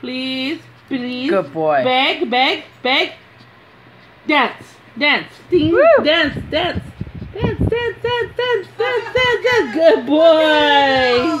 Please, please. Good boy. Beg, beg, beg. Dance, dance, ding, dance, dance. Dance, dance, dance, dance, dance, dance, dance. Good boy.